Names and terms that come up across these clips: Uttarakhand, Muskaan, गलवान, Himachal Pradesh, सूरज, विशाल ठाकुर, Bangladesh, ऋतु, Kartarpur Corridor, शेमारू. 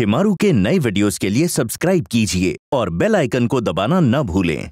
शेमारू के नए वीडियोस के लिए सब्सक्राइब कीजिए और बेल आइकन को दबाना न भूलें।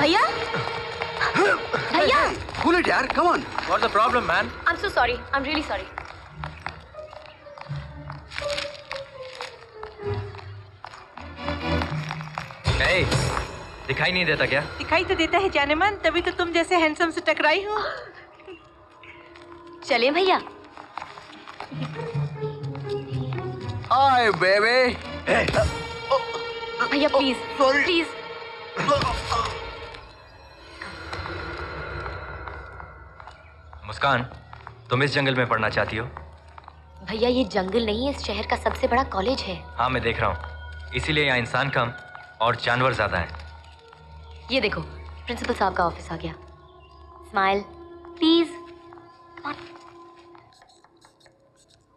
भैया भैया, कूल इट यार, come on. What's the problem man? I am so sorry, I am really sorry. Hey, दिखाई नहीं देता क्या? दिखाई तो देता है जानेमन, तभी तो तुम जैसे हैंडसम से टकराई हो। चले भैया। Hi baby. भैया प्लीज प्लीज। मुस्कान, तुम इस जंगल में पढ़ना चाहती हो? भैया ये जंगल नहीं है, इस शहर का सबसे बड़ा कॉलेज है। हाँ मैं देख रहा हूँ, इसीलिए यहाँ इंसान कम और जानवर ज्यादा है। ये देखो प्रिंसिपल साहब का ऑफिस आ गया। Smile please,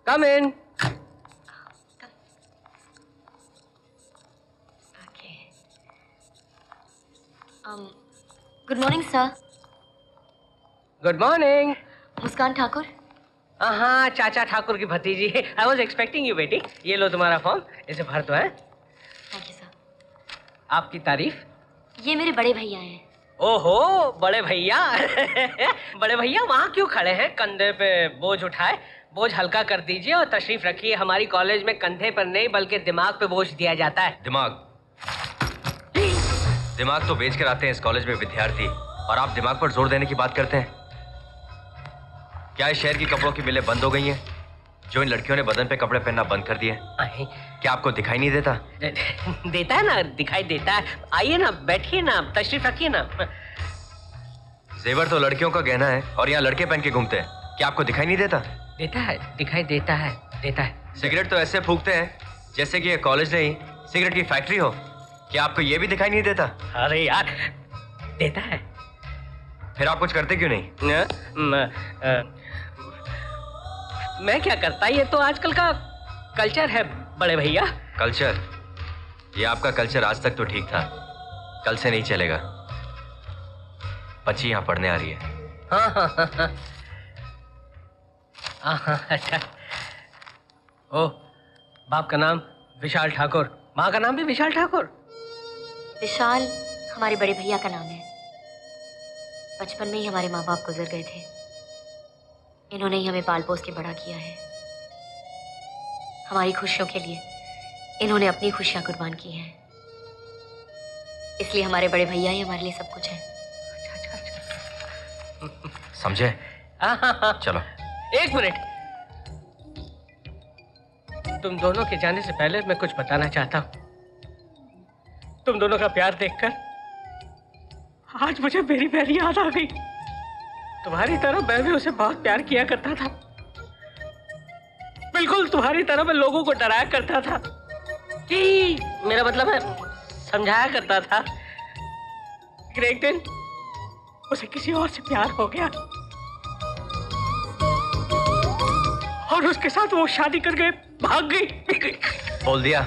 come in. Good morning sir. Good morning. Muskan Thakur? हाँ, चाचा ठाकुर की भतीजी। आई वॉज एक्सपेक्टिंग यू बेटी। ये लो तुम्हारा फॉर्म, इसे भर दो। है आपकी तारीफ? ये मेरे बड़े भैया हैं। ओहो बड़े भैया। बड़े भैया वहाँ क्यों खड़े हैं? कंधे पे बोझ उठाए, बोझ हल्का कर दीजिए और तशरीफ रखिए। हमारी कॉलेज में कंधे पर नहीं बल्कि दिमाग पे बोझ दिया जाता है। दिमाग? दिमाग तो बेच कर आते हैं इस कॉलेज में विद्यार्थी, और आप दिमाग पर जोर देने की बात करते हैं। क्या इस शहर की कपड़ों की मिलें बंद हो गई हैं? जो इन लड़कियों ने बदन पे कपड़े पहनना बंद कर दिए। क्या आपको दिखाई नहीं देता? देता है ना, दिखाई देता है। आइए ना, बैठिए ना, तशरीफ रखिए ना। जेवर तो लड़कियों का गहना है और यहाँ लड़के पहन के घूमते हैं। क्या आपको दिखाई नहीं देता? देता है, दिखाई देता है, देता है। सिगरेट तो ऐसे फूकते हैं जैसे कि ये कॉलेज नहीं सिगरेट की फैक्ट्री हो। क्या आपको ये भी दिखाई नहीं देता? अरे यार देता है। फिर आप कुछ करते क्यों नहीं? मैं क्या करता, ये तो आजकल का कल्चर है बड़े भैया। कल्चर? ये आपका कल्चर आज तक तो ठीक था, कल से नहीं चलेगा। बच्ची यहाँ पढ़ने आ रही है। हाँ हाँ हाँ हाँ हाँ अच्छा। ओ, बाप का नाम विशाल ठाकुर, माँ का नाम भी विशाल ठाकुर। विशाल हमारे बड़े भैया का नाम है। बचपन में ही हमारे माँ बाप गुजर गए थे, इन्होंने ही हमें पाल पोस के बड़ा किया है। हमारी खुशियों के लिए इन्होंने अपनी खुशियां कुर्बान की हैं, इसलिए हमारे बड़े भैया ही हमारे लिए सब कुछ है। अच्छा अच्छा समझे। चलो एक मिनट, तुम दोनों के जाने से पहले मैं कुछ बताना चाहता हूं। तुम दोनों का प्यार देखकर आज मुझे मेरी बहन याद आ गई। तुम्हारी तरह मैं भी उसे बहुत प्यार किया करता था, बिल्कुल तुम्हारी तरह मैं लोगों को डराया करता था, कि मेरा मतलब है समझाया करता था। लेकिन एक दिन उसे किसी और से प्यार हो गया और उसके साथ वो शादी करके भाग गई। बोल दिया।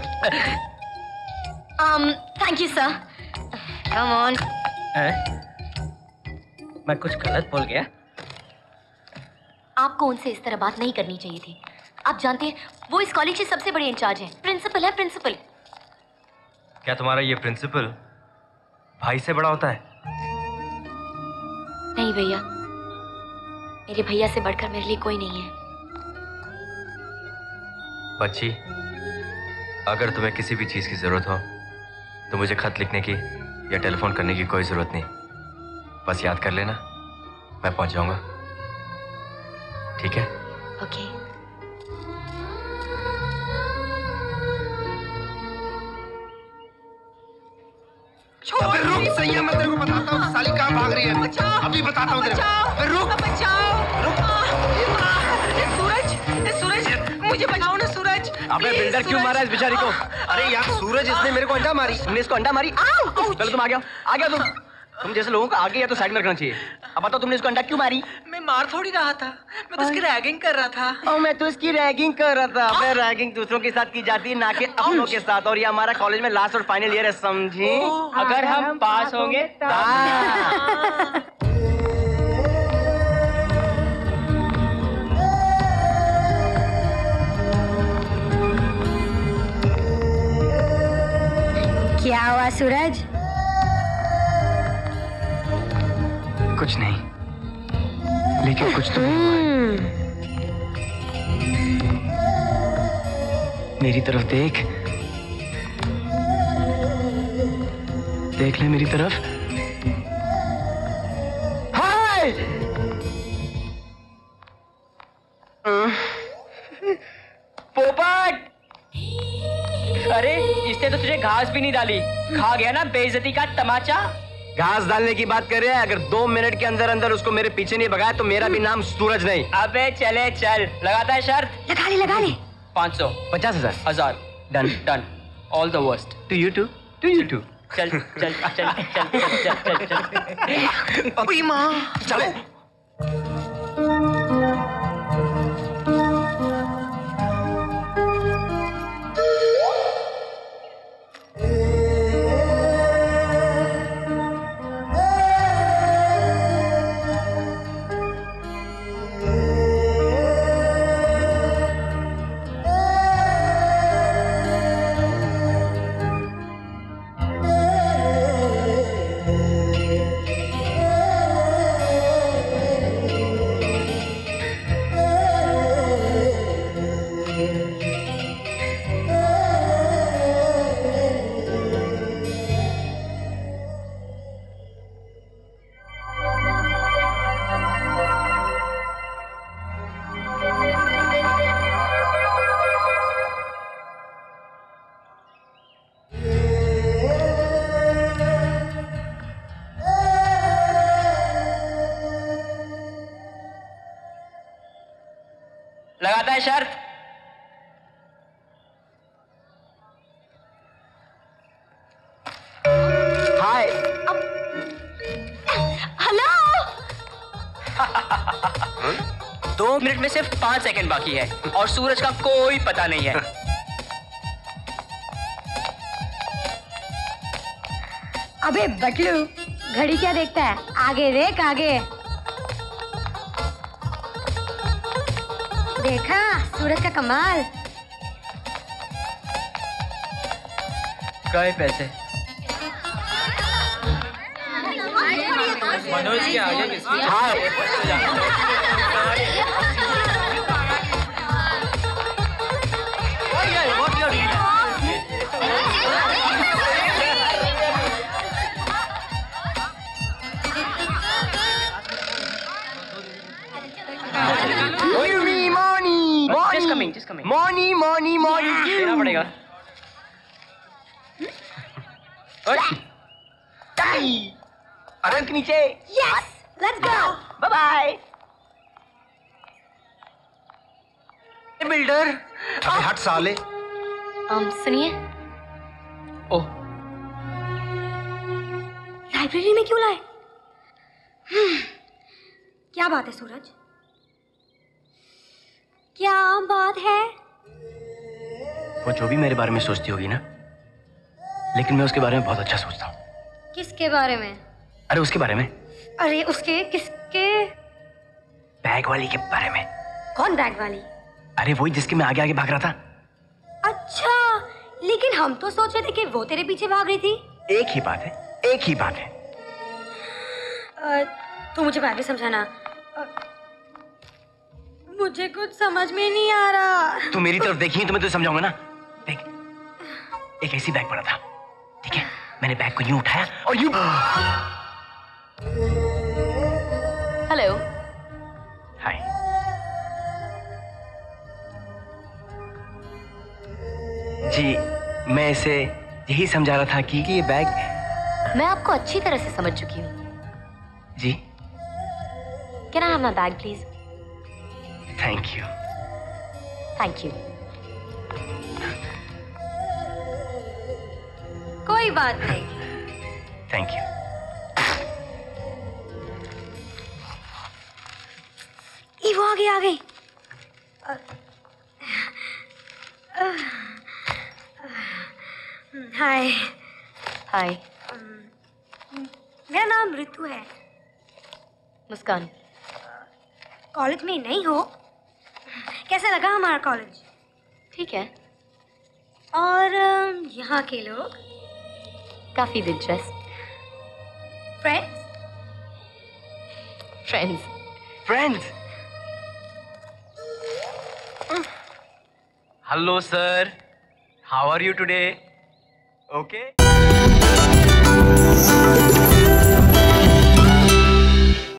Thank you sir. Come on. मैं कुछ गलत बोल गया? आपको उनसे इस तरह बात नहीं करनी चाहिए थी। आप जानते हैं वो इस कॉलेज के सबसे बड़े इंचार्ज हैं। प्रिंसिपल है प्रिंसिपल। क्या तुम्हारा ये प्रिंसिपल भाई से बड़ा होता है? नहीं भैया, मेरे भैया से बढ़कर मेरे लिए कोई नहीं है। बच्ची, अगर तुम्हें किसी भी चीज की जरूरत हो तो मुझे खत लिखने की या टेलीफोन करने की कोई जरूरत नहीं। बस याद कर लेना, मैं पहुंच जाऊंगा। ठीक है? ओके। अबे रुक सही है, मैं तेरे को बताता हूँ साली कहाँ भाग रही है। अभी बताता हूँ तेरे को। रुक रुक। सूरज मुझे बचाओ ना सूरज। अबे बिल्डर क्यों मारा इस बेचारी को? अरे यार सूरज, इसने मेरे को अंडा मारी, तुमने इसको अंडा मारी। चलो तुम आ गया, तुम जैसे लोगों को आगे या तो साइड में रखना चाहिए। अब बताओ तुमने इसको अंडा क्यों मारी? मैं मार थोड़ी रहा था, मैं तो उसकी रैगिंग कर रहा था। और मैं तो उसकी रैगिंग कर रहा था। मैं रैगिंग दूसरों के साथ की जाती है, ना कि अपनों के साथ। और ये हमारा कॉलेज में लास्ट और फाइनल ईयर है, समझी? अगर हम पास होंगे क्या हुआ सूरज? कुछ नहीं, लेकिन कुछ तो नहीं हुआ। मेरी तरफ देख, देख ले मेरी तरफ। हाय! पोपट! अरे इसने तो तुझे घास भी नहीं डाली, खा गया ना बेइज्जती का तमाचा। घास डालने की बात कर रहे हैं, अगर 2 मिनट के अंदर अंदर उसको मेरे पीछे नहीं भगाया तो मेरा भी नाम सूरज नहीं। अबे चले चल, लगाता है शर्त। लगा ले 500 50,000 done done. All the worst to you too चल चल चल चल चल चल चल माँ चले। शर्त हाय हेलो। 2 मिनट में सिर्फ 5 सेकंड बाकी है और सूरज का कोई पता नहीं है। अबे बटलू, घड़ी क्या देखता है, आगे देख आगे। देखा सूरज का कमाल। गए पैसे। मनोज के आगे किसकी? हाय। मॉनी मॉनी मॉनी देना पड़ेगा। अरे नीचे। Yes, let's go. Bye bye. Builder हट साले। सुनिए, ओह लाइब्रेरी में क्यों लाए? क्या बात है सूरज, क्या बात है? वो जो भी मेरे बारे में सोचती होगी ना, लेकिन मैं उसके बारे में बहुत अच्छा सोचता हूँ। किसके बारे में? अरे उसके बारे में। अरे उसके किसके? बैग वाली के बारे में। कौन बैग वाली? अरे वही जिसके मैं आगे आगे भाग रहा था। अच्छा, लेकिन हम तो सोच रहे थे कि वो तेरे पीछे भाग रही थी। एक ही बात है, एक ही बात है। तू मुझे बाद में समझाना, मुझे कुछ समझ में नहीं आ रहा। तू मेरी तरफ देखी तो मैं तुझे समझाऊंगा ना। देख, एक ऐसी बैग पड़ा था, ठीक है, मैंने बैग को यूं उठाया और यूं। Hello hi. जी मैं इसे यही समझा रहा था कि ये बैग। मैं आपको अच्छी तरह से समझ चुकी हूँ जी। Can I have my bag please? Thank you. Thank you. कोई बात नहीं। Thank you. देखो आगे आगे। हाय हाय, मेरा नाम ऋतु है। मुस्कान, कॉलेज में नहीं हो? कैसा लगा हमारा कॉलेज? ठीक है। और यहाँ के लोग काफी दिलचस्प। Friends. Hello sir, how are you today? Okay.